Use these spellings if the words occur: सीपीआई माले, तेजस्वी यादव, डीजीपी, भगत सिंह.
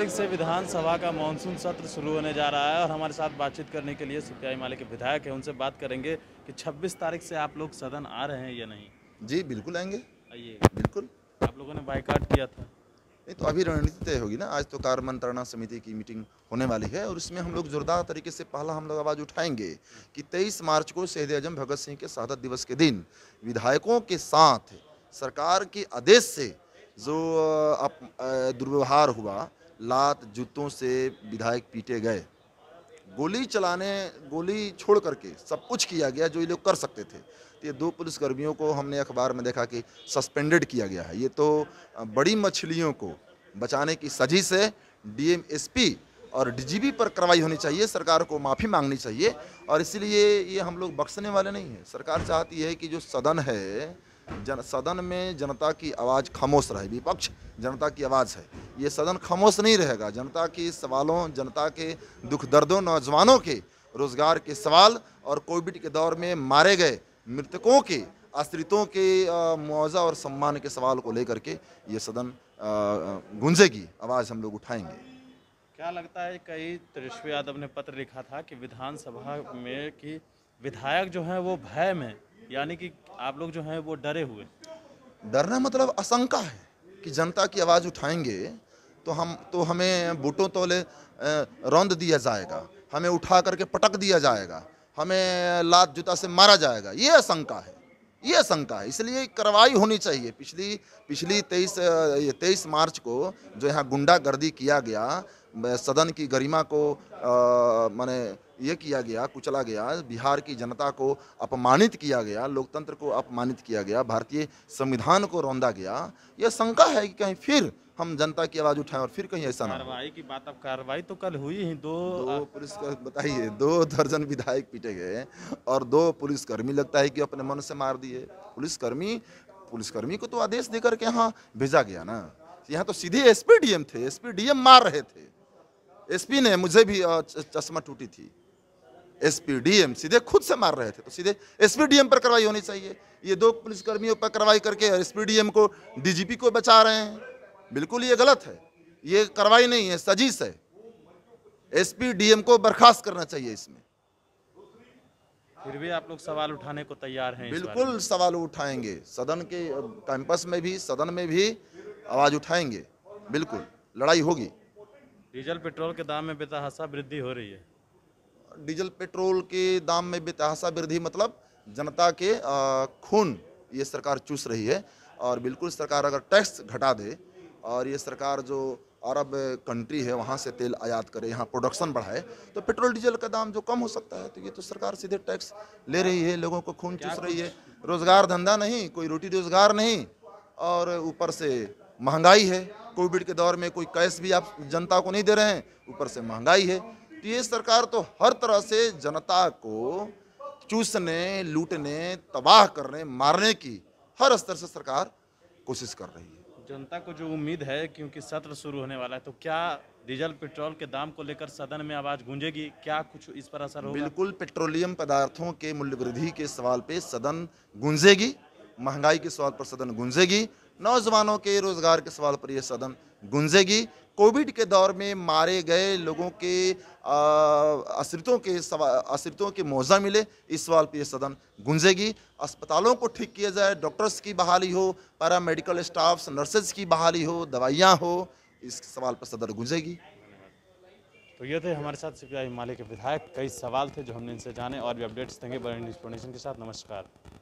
तारीख से विधानसभा का मानसून सत्र शुरू होने जा रहा है और हमारे साथ बातचीत करने के लिए सीपीआई माले के विधायक हैं, उनसे बात करेंगे कि 26 तारीख से आप लोग सदन आ रहे हैं या नहीं। जी बिल्कुल आएंगे, आइए। बिल्कुल, आप लोगों ने बाइकाट किया था। नहीं तो अभी रणनीति तय होगी ना, आज तो कार्य मंत्रणा समिति की मीटिंग होने वाली है और इसमें हम लोग जोरदार तरीके से पहला हम लोग आवाज़ उठाएंगे कि 23 मार्च को शहीद आजम भगत सिंह के शहादत दिवस के दिन विधायकों के साथ सरकार के आदेश से जो दुर्व्यवहार हुआ, लात जूतों से विधायक पीटे गए, गोली छोड़ करके सब कुछ किया गया जो ये लोग कर सकते थे। तो ये दो पुलिसकर्मियों को हमने अखबार में देखा कि सस्पेंडेड किया गया है। ये तो बड़ी मछलियों को बचाने की साजिश है। डीएमएसपी और डीजीपी पर कार्रवाई होनी चाहिए, सरकार को माफ़ी मांगनी चाहिए और इसीलिए ये हम लोग बख्शने वाले नहीं हैं। सरकार चाहती है कि जो सदन है, सदन में जनता की आवाज़ खामोश रहे। विपक्ष जनता की आवाज़ है, ये सदन खामोश नहीं रहेगा। जनता के सवालों, जनता के दुख दर्दों, नौजवानों के रोज़गार के सवाल और कोविड के दौर में मारे गए मृतकों के, आश्रितों के मुआवजा और सम्मान के सवाल को लेकर के ये सदन गूंजेगी, आवाज़ हम लोग उठाएंगे। क्या लगता है, कई तेजस्वी यादव ने पत्र लिखा था कि विधानसभा में कि विधायक जो हैं वो भय में, यानी कि आप लोग जो हैं वो डरे हुए। डरना मतलब आशंका है कि जनता की आवाज़ उठाएंगे तो हमें बूटों तले रौंद दिया जाएगा, हमें उठा करके पटक दिया जाएगा, हमें लात जूता से मारा जाएगा, ये आशंका है, ये आशंका है। इसलिए कार्रवाई होनी चाहिए। पिछली 23 मार्च को जो यहाँ गुंडागर्दी किया गया, सदन की गरिमा को माने ये किया गया, कुचला गया, बिहार की जनता को अपमानित किया गया, लोकतंत्र को अपमानित किया गया, भारतीय संविधान को रौंदा गया। यह शंका है कि कहीं फिर हम जनता की आवाज़ उठाएं और फिर कहीं ऐसा ना हो। कार्रवाई की बात, अब कार्रवाई तो कल हुई है। दो पुलिस बताइए, 2 दर्जन विधायक पीटे गए और 2 पुलिसकर्मी लगता है कि अपने मन से मार दिए। पुलिसकर्मी को तो आदेश देकर के यहाँ भेजा गया ना, यहाँ तो सीधे एसपीडीएम थे, एसपीडीएम मार रहे थे। एसपी ने, मुझे भी चश्मा टूटी थी, एसपीडीएम सीधे खुद से मार रहे थे, तो सीधे एसपीडीएम पर कार्रवाई होनी चाहिए। ये 2 पुलिसकर्मियों पर कार्रवाई करके एसपीडीएम को, डीजीपी को बचा रहे हैं। बिल्कुल ये गलत है, ये कार्रवाई नहीं है, साजिश है। एसपीडीएम को बर्खास्त करना चाहिए। इसमें फिर भी आप लोग सवाल उठाने को तैयार हैं? बिल्कुल सवाल उठाएंगे, सदन के कैंपस में भी, सदन में भी आवाज उठाएंगे। बिल्कुल लड़ाई होगी। डीजल पेट्रोल के दाम में बेतहाशा वृद्धि हो रही है। डीजल पेट्रोल के दाम में बेतहाशा वृद्धि मतलब जनता के खून ये सरकार चूस रही है। और बिल्कुल सरकार अगर टैक्स घटा दे और ये सरकार जो अरब कंट्री है वहाँ से तेल आयात करे, यहाँ प्रोडक्शन बढ़ाए, तो पेट्रोल डीजल का दाम जो कम हो सकता है। तो ये तो सरकार सीधे टैक्स ले रही है, लोगों को खून चूस रही है। रोज़गार धंधा नहीं, कोई रोटी रोज़गार नहीं और ऊपर से महंगाई है। कोविड के दौर में कोई कैश भी आप जनता को नहीं दे रहे हैं, ऊपर से महंगाई है। तो ये सरकार तो हर तरह से जनता को चूसने, लूटने, तबाह करने, मारने की हर स्तर से सरकार कोशिश कर रही है। जनता को जो उम्मीद है, क्योंकि सत्र शुरू होने वाला है, तो क्या डीजल पेट्रोल के दाम को लेकर सदन में आवाज़ गूंजेगी? क्या कुछ इस पर असर होगा? बिल्कुल, पेट्रोलियम पदार्थों के मूल्य वृद्धि के सवाल पे सदन गूंजेगी, महंगाई के सवाल पर सदन गूंजेगी, नौजवानों के रोजगार के सवाल पर यह सदन गूंजेगी, कोविड के दौर में मारे गए लोगों के आश्रितों के मुआवजा मिले इस सवाल पर यह सदन गूंजेगी, अस्पतालों को ठीक किया जाए, डॉक्टर्स की बहाली हो, पैरामेडिकल स्टाफ्स, नर्सेज की बहाली हो, दवाइयाँ हो, इस सवाल पर सदन गूंजेगी। तो ये थे हमारे साथ सीपीआई माले के विधायक। कई सवाल थे जो हमने इनसे जाने और भी अपडेट्स देंगे बड़े इन्फॉर्मेशन के साथ। नमस्कार।